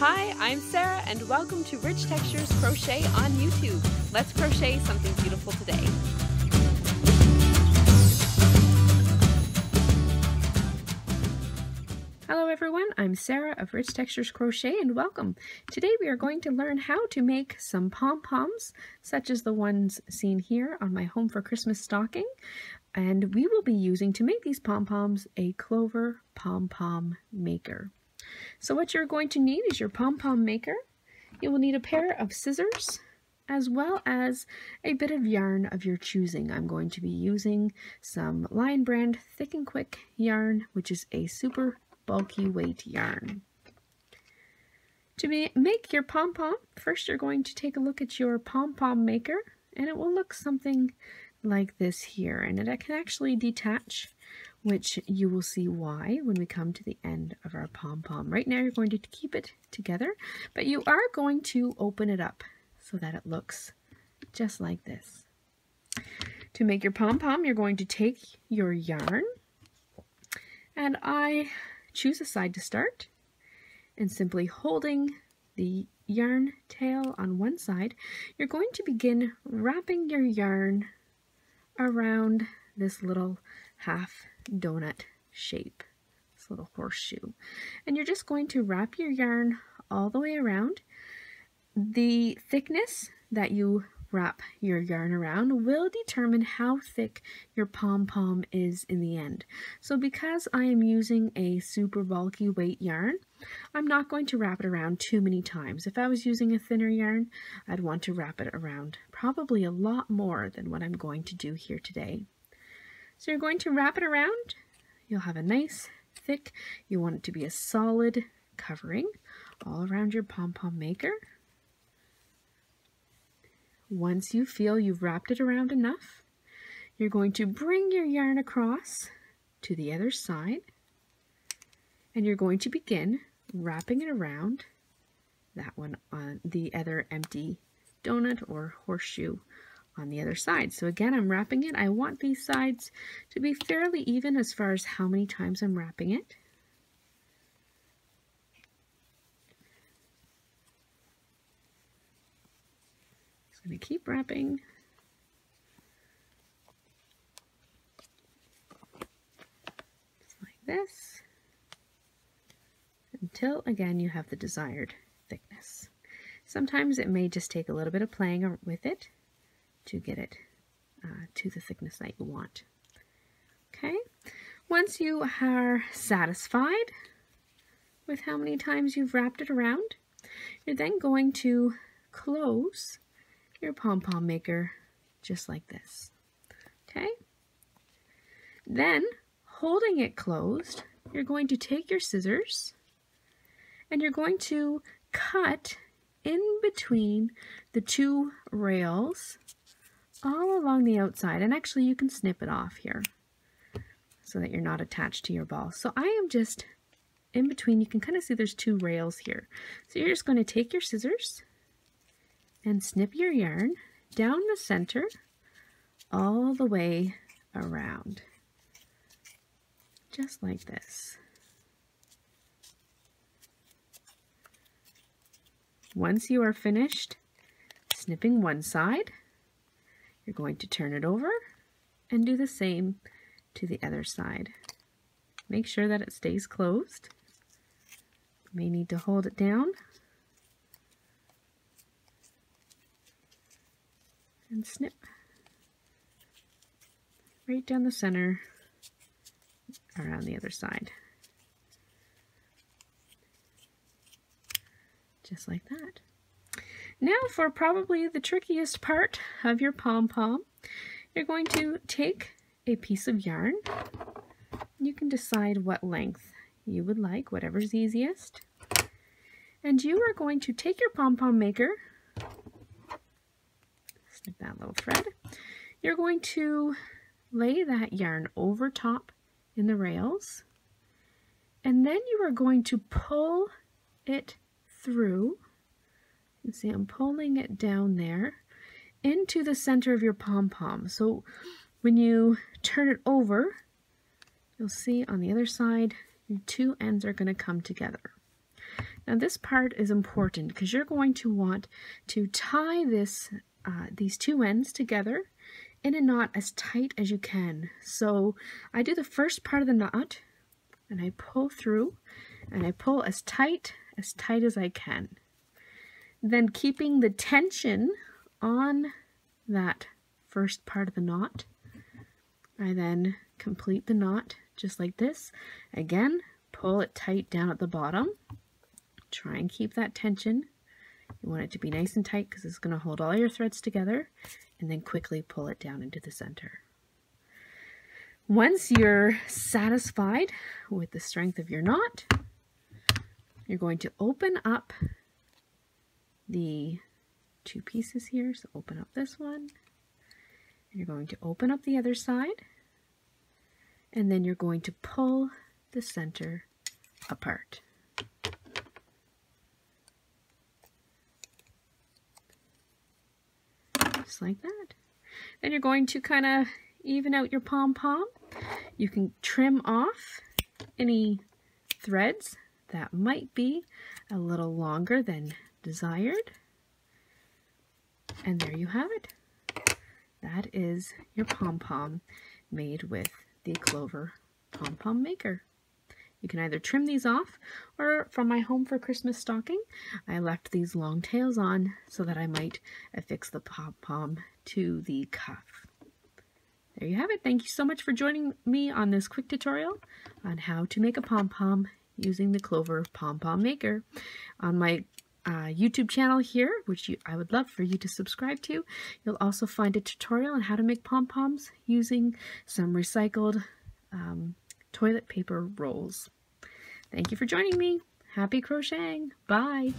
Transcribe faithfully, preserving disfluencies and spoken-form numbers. Hi, I'm Sarah and welcome to Rich Textures Crochet on YouTube. Let's crochet something beautiful today. Hello everyone, I'm Sarah of Rich Textures Crochet and welcome. Today we are going to learn how to make some pom-poms, such as the ones seen here on my Home for Christmas stocking. And we will be using, to make these pom-poms, a Clover pom-pom maker. So what you're going to need is your pom-pom maker. You will need a pair of scissors as well as a bit of yarn of your choosing. I'm going to be using some Lion Brand Thick and Quick yarn, which is a super bulky weight yarn. To make your pom-pom, first you're going to take a look at your pom-pom maker, and it will look something like this here, and it can actually detach, which you will see why when we come to the end of our pom-pom. Right now you're going to keep it together, but you are going to open it up so that it looks just like this. To make your pom-pom, you're going to take your yarn, and I choose a side to start, and simply holding the yarn tail on one side, you're going to begin wrapping your yarn around this little half donut shape, this little horseshoe. And you're just going to wrap your yarn all the way around. The thickness that you wrap your yarn around will determine how thick your pom-pom is in the end. So because I am using a super bulky weight yarn, I'm not going to wrap it around too many times. If I was using a thinner yarn, I'd want to wrap it around probably a lot more than what I'm going to do here today. So you're going to wrap it around. You'll have a nice thick, you want it to be a solid covering all around your pom-pom maker. Once you feel you've wrapped it around enough, you're going to bring your yarn across to the other side, and you're going to begin wrapping it around that one on the other empty donut or horseshoe on the other side. So again, I'm wrapping it. I want these sides to be fairly even as far as how many times I'm wrapping it. I'm going to keep wrapping. Just like this. Until, again, you have the desired thickness. Sometimes it may just take a little bit of playing with it to get it uh, to the thickness that you want. Okay. Once you are satisfied with how many times you've wrapped it around, you're then going to close your pom-pom maker just like this, okay? Then, holding it closed, you're going to take your scissors and you're going to cut in between the two rails all along the outside. And actually, you can snip it off here so that you're not attached to your ball. So I am just in between. You can kind of see there's two rails here. So you're just going to take your scissors and snip your yarn down the center all the way around, just like this. Once you are finished snipping one side, you're going to turn it over and do the same to the other side. Make sure that it stays closed. You may need to hold it down and snip right down the center around the other side, just like that. Now for probably the trickiest part of your pom-pom, you're going to take a piece of yarn. You can decide what length you would like, whatever's easiest, and you are going to take your pom-pom maker, that little thread, you're going to lay that yarn over top in the rails, and then you are going to pull it through. You can see I'm pulling it down there into the center of your pom-pom. So when you turn it over, you'll see on the other side your two ends are going to come together. Now this part is important because you're going to want to tie this, uh, these two ends together in a knot as tight as you can. So I do the first part of the knot and I pull through and I pull as tight, as tight as I can. Then keeping the tension on that first part of the knot, I then complete the knot just like this. Again, pull it tight down at the bottom. Try and keep that tension. You want it to be nice and tight because it's going to hold all your threads together, and then quickly pull it down into the center. Once you're satisfied with the strength of your knot, you're going to open up the two pieces here. So open up this one, and you're going to open up the other side, and then you're going to pull the center apart. Just like that. Then you're going to kind of even out your pom-pom. You can trim off any threads that might be a little longer than desired. And there you have it. That is your pom-pom made with the Clover pom-pom maker. You can either trim these off, or from my Home for Christmas stocking, I left these long tails on so that I might affix the pom-pom to the cuff. There you have it. Thank you so much for joining me on this quick tutorial on how to make a pom-pom using the Clover pom-pom maker. On my uh, YouTube channel here, which you, I would love for you to subscribe to, you'll also find a tutorial on how to make pom-poms using some recycled um, toilet paper rolls. Thank you for joining me. Happy crocheting. Bye.